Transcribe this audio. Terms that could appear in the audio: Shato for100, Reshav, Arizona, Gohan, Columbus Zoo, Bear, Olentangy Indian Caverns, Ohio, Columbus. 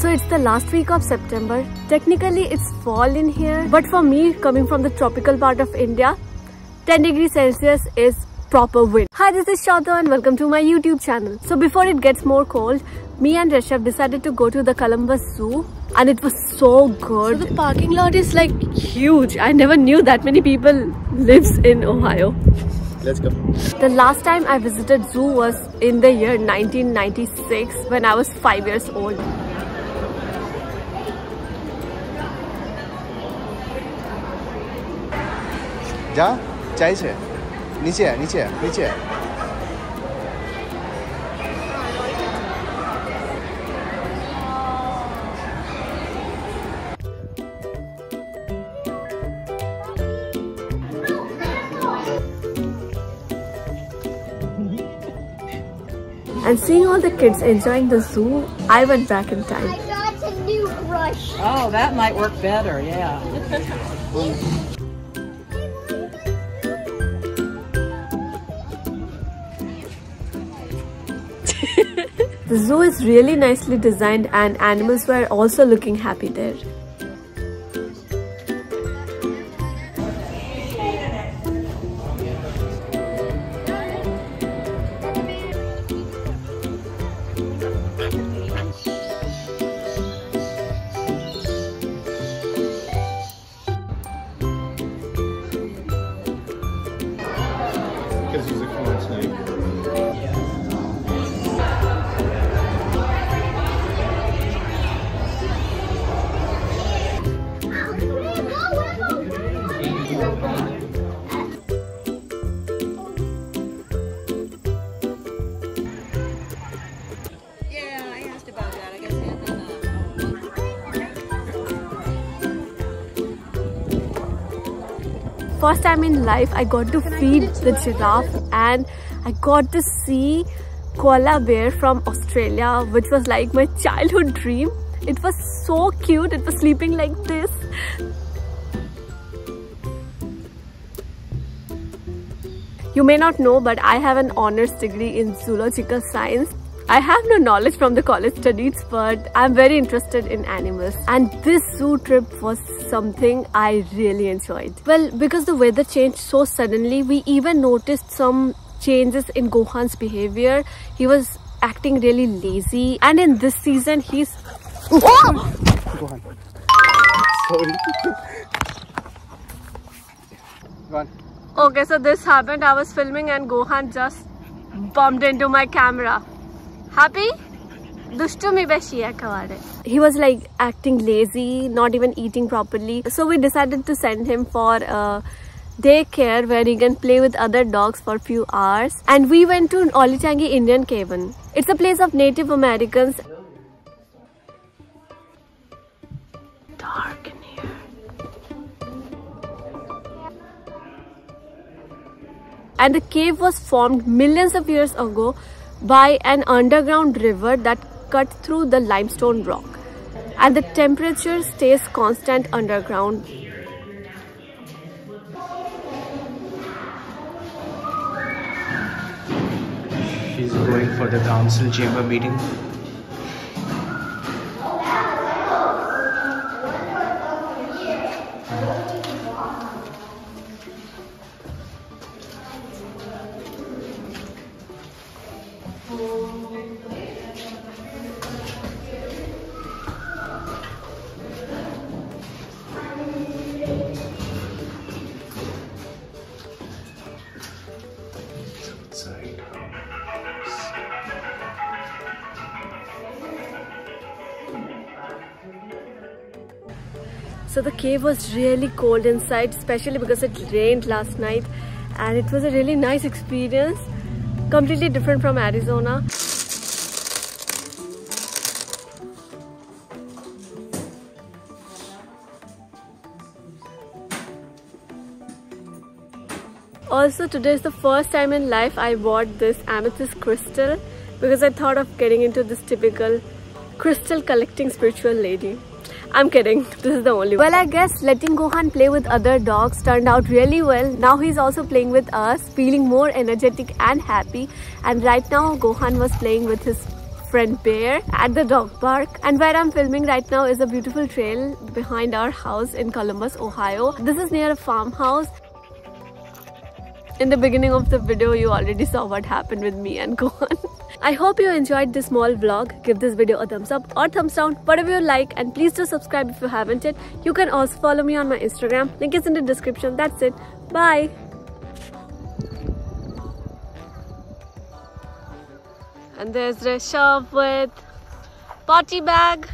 So it's the last week of September. Technically it's fall in here, but for me, coming from the tropical part of India, 10 degrees Celsius is proper wind. Hi, this is Shato and welcome to my YouTube channel. So before it gets more cold, me and Reshav decided to go to the Columbus Zoo and it was so good. So the parking lot is like huge. I never knew that many people lives in Ohio. Let's go. The last time I visited zoo was in the year 1996 when I was 5 years old. जा चाय से नीचे है, नीचे है, नीचे है। And seeing all the kids enjoying the zoo, I went back in time. I got a new brush. Oh, that might work better, yeah. The zoo is really nicely designed and animals were also looking happy there. First time in life I got to feed the giraffe and I got to see koala bear from Australia, which was like my childhood dream. It was so cute, it was sleeping like this. You may not know, but I have an honors degree in zoological science. I have no knowledge from the college studies, but I'm very interested in animals. And this zoo trip was something I really enjoyed. Well, because the weather changed so suddenly, we even noticed some changes in Gohan's behavior. He was acting really lazy. And in this season, he's... Oh! Gohan. Sorry. Gohan. Okay, so this happened. I was filming and Gohan just bumped into my camera. Happy? He was like acting lazy, not even eating properly. So we decided to send him for a daycare where he can play with other dogs for a few hours. And we went to Olentangy Indian Caverns. It's a place of Native Americans. Dark in here. And the cave was formed millions of years ago by an underground river that cut through the limestone rock, and the temperature stays constant underground. She's going for the council chamber meeting. So the cave was really cold inside, especially because it rained last night, and it was a really nice experience, completely different from Arizona. Also, today is the first time in life I bought this amethyst crystal because I thought of getting into this typical crystal collecting spiritual lady. I'm kidding, this is the only one. Well, I guess letting Gohan play with other dogs turned out really well. Now he's also playing with us, feeling more energetic and happy. And right now Gohan was playing with his friend Bear at the dog park, and where I'm filming right now is a beautiful trail behind our house in Columbus, Ohio. This is near a farmhouse. In the beginning of the video, you already saw what happened with me and Gohan. I hope you enjoyed this small vlog. Give this video a thumbs up or thumbs down, whatever you like, and please do subscribe if you haven't yet. You can also follow me on my Instagram. Link is in the description. That's it. Bye. And there's Reshav with potty bag.